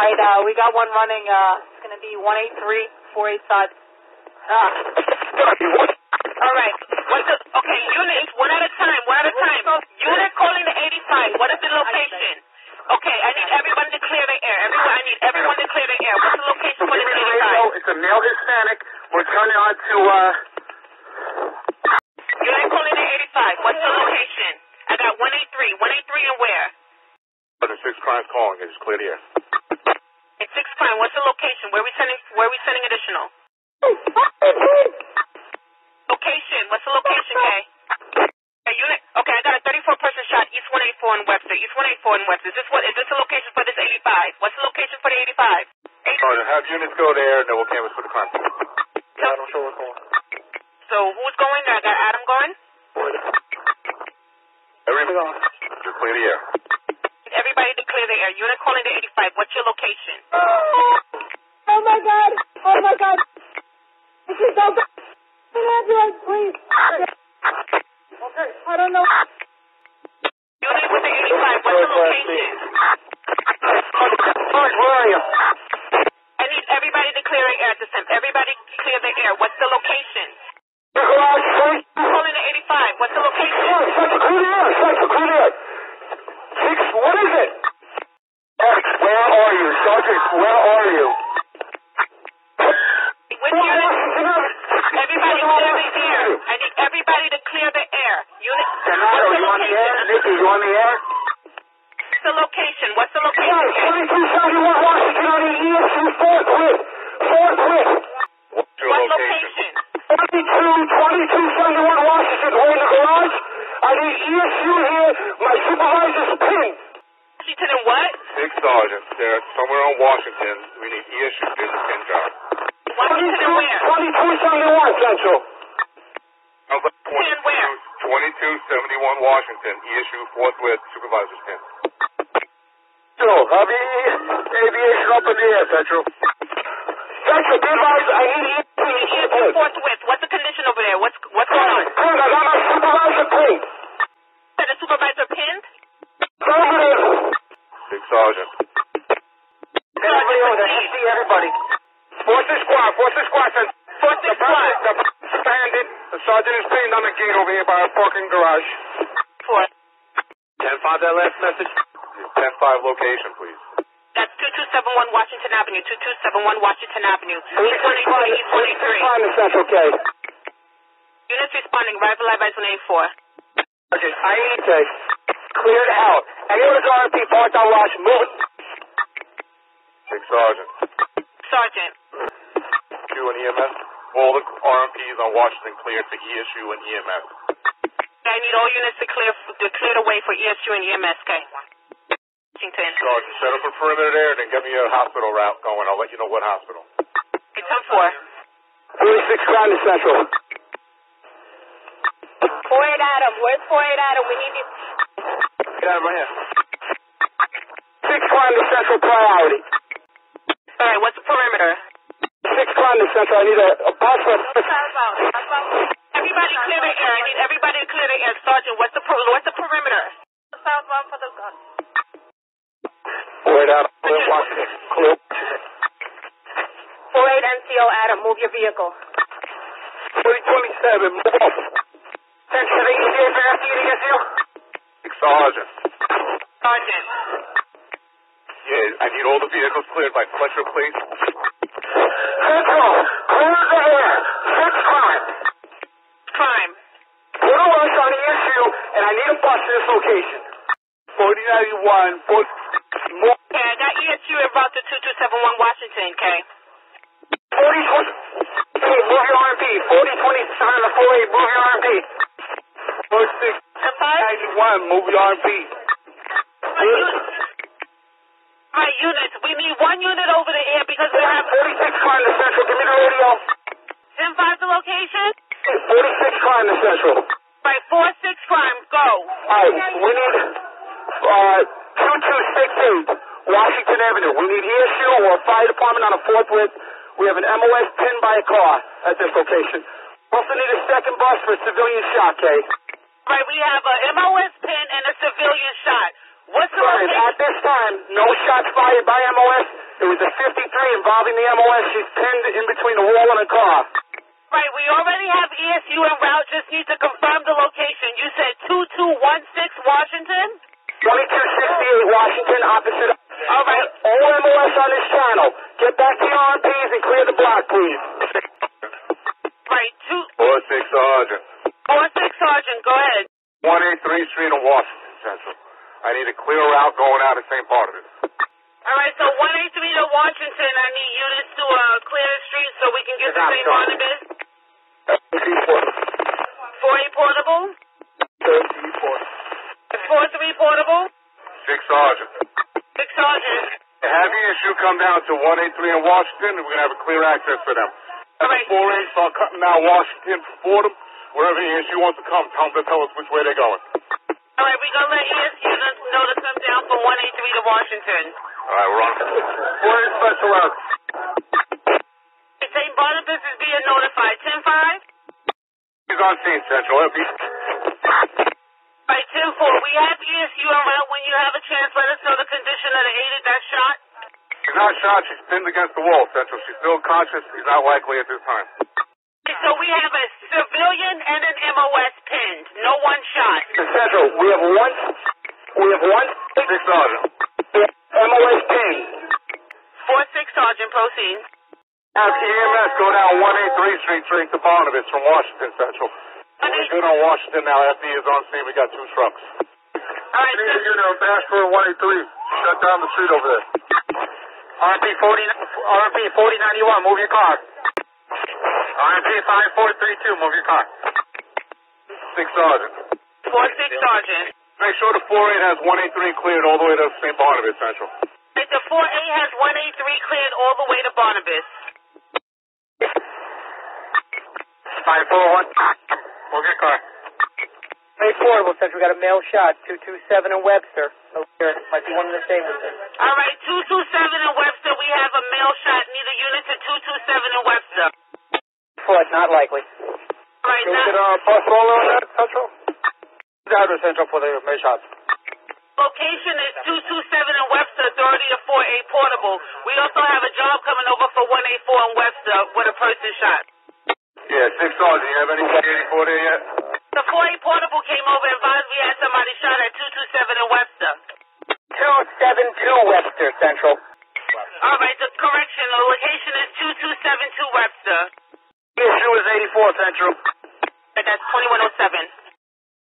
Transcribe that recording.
All right, we got one running. It's going to be 183-485. All right. Okay, units, one at a time, one at a time. Unit calling the 85. What is the location? Okay, I need everyone to clear the air. I need everyone to clear the air. What's the location for the 85? It's a male Hispanic. We're turning on to... Unit calling the 85. What's the location? I got 183. 183 and where? 6 Crime calling. It's clear the air. It's 6 Crime. What's the location? Where are we sending additional? Location. What's the location, Kay? Okay, unit. Okay, I got a 34-person shot. East 184 in Webster. East 184 in Webster. Is this the location for this 85? What's the location for the 85? Alright, have units go there, and then we'll canvas for the crime. Yeah, I'm sure we're going. So who's going? I got Adam going. Everybody, just clear the air. Everybody to clear the air. Unit calling the 85. What's your location? Oh my God! Oh my God! This is so bad. Ambulance, please. Okay. I don't know. Unit with the 85. What's your location? George, where are you? I need everybody to clear the air at this time. Everybody clear the air. What's the location? Calling the 85. What's the location? Clear the air. What is it? Where are you? Sergeant, where are you? With unit, everybody clear the air. I need everybody to clear the air. Unit, what's the location? Nikki, you on the air? What's the location? What's the location? 2271 Washington Avenue, ESU, forthwith. What location? 2271 Washington, we're in the garage. I need ESU here. My supervisor's pinned. Washington and what? 6 sergeants. They're somewhere on Washington. We need ESU. There's a pin job. Washington and where? 2271 Central. 2271 Washington. ESU forthwith. Supervisor's pin. Central, copy. Aviation up in the air, Central. Central, be advised. I need ESU. ESU forthwith. What's the condition over there? What's going on? I got my supervisor pinned. The supervisor pinned? Big sergeant. Everybody. Force the squad. Force the squad. The bandit. The sergeant is pinned on the gate over here by a parking garage. 10-5, that last message. 10-5 location, please. That's 2271 Washington Avenue. 2271 Washington Avenue. 843, 843. That's okay. Units responding. Rival live at 184. Sergeant, I need to clear it out. Anyone's RMP parked on Wash, move it. Big Sergeant. Sergeant. Q and EMS. All the RMPs on Washington cleared for ESU and EMS. I need all units to clear the way for ESU and EMS, okay? Washington. Sergeant, set up a perimeter there, then get me a hospital route going. I'll let you know what hospital. It's 10-4. 46 Crown is Central. 48 Adam, where's 48 Adam? We need you. Get out of my hand. 6 Crime to Central, priority. All right, what's the perimeter? 6 Crime to Central, I need a bus. Everybody clear the air. I need everybody to clear the air. Sergeant, what's the perimeter? Southbound for the gun. 48 Adam, clear Washington. 48 NCO Adam, move your vehicle. 327, move off. Sergeant. Sergeant. Yeah, I need all the vehicles cleared by Fletcher, please. Central, clear the air. 6 Crime. Crime. Put a rush on the issue, and I need a bus to this location. 4091, Okay, I got ESU and route to 2271 Washington, okay? 4020. Hey, move your RMP. 4020, 748, move your RMP. 4691, move your RMP. My units, we need one unit over the air because we have 46 Crime to Central. Give me the radio. 10-5 the location? 46 Crime to Central. Right, 46 Crime, go. Alright, we need 2268 Washington Avenue. We need ESU or a fire department on a forthwith. We have an MOS pinned by a car at this location. Also need a second bus for a civilian shot, Kay. Right, we have a MOS pin and a civilian shot. What's the location? At this time, no shots fired by MOS. It was a 53 involving the MOS. She's pinned in between a wall and a car. Right, we already have ESU en route. Just need to confirm the location. You said 2216 Washington? 2268 Washington, opposite. All right. All MOS on this channel. Get back to your RMPs and clear the block, please. Right, 46 Sergeant. 46 Sergeant, go ahead. 183rd Street in Washington, Central. I need a clear route going out of St. Barnabas. All right, so 183 to Washington. I need units to clear the street so we can get to St. Barnabas. Portable. 43 portable. 6 Sergeant. 6 Sergeant. Have ESU come down to 183 in Washington, and we're going to have a clear access for them. All right. 4A start cutting out Washington for Fordham. Wherever ESU wants to come, tell them to tell us which way they're going. All right, we're going to let ESU know to come down from 183 to Washington. All right, we're on. We're in special out. St. Barnabas is being notified. 10-5? He's on scene, Central. All right, 10-4. We have ESU en route. When you have a chance, let us know the condition of the aided that shot. She's not shot. She's pinned against the wall, Central. She's still conscious. She's not likely at this time. So we have a civilian and an MOS pinned. No one shot. Central, we have one. 6 Sergeant. MOS pinned. 46 Sergeant, proceed. Ask EMS go down 183 Street, drink to Barnabas from Washington, Central. We're good on Washington now. FD is on scene. We got 2 trucks. All right. Unit on Bashford 183. Shut down the street over there. RMP 4091. Move your car. RMP 5432, move your car. 6 Sergeant. 46 Sergeant. Make sure the 48 has 183 cleared all the way to St. Barnabas, Central. The 48 has 183 cleared all the way to Barnabas. 541. Move your car. Hey, portable, Central. We got a male shot, 227 in Webster. No, there might be one in the same with this. All right, 227 in Webster. We have a male shot. Need a unit to 227 in Webster. Not likely. Right, can we get a bus roller on that, Central? That is Central for the main shots. Location is 227 in Webster, 30 to 48 portable. We also have a job coming over for 184 in Webster with a person shot. Yeah, 6 Sergeant, you have any 84 there yet? The 48 portable came over and advised we had somebody shot at 227 in Webster. 272 Webster, Central. All right, the correction, the location is 2272 Webster. ESU is 84, Central. That's 2107.